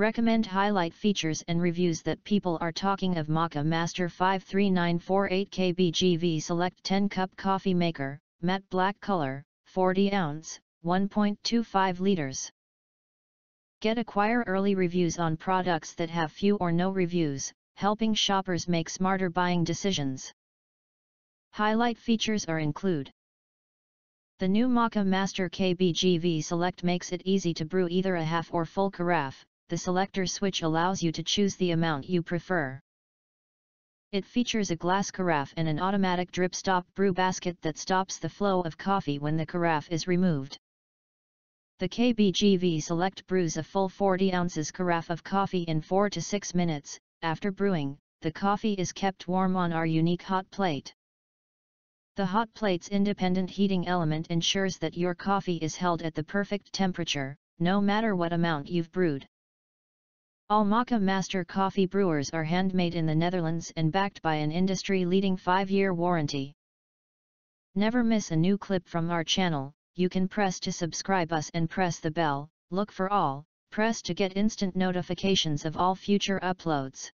Recommend highlight features and reviews that people are talking of. Moccamaster 53948 KBGV Select 10 Cup Coffee Maker, Matte Black Color, 40 ounce, 1.25 liters. Acquire early reviews on products that have few or no reviews, helping shoppers make smarter buying decisions. Highlight features are include. The new Moccamaster KBGV Select makes it easy to brew either a half or full carafe. The selector switch allows you to choose the amount you prefer. It features a glass carafe and an automatic drip stop brew basket that stops the flow of coffee when the carafe is removed. The KBGV Select brews a full 40 ounces carafe of coffee in 4 to 6 minutes. After brewing, the coffee is kept warm on our unique hot plate. The hot plate's independent heating element ensures that your coffee is held at the perfect temperature, no matter what amount you've brewed. All Moccamaster coffee brewers are handmade in the Netherlands and backed by an industry-leading 5-year warranty. Never miss a new clip from our channel. You can press to subscribe us and press the bell, look for all, press to get instant notifications of all future uploads.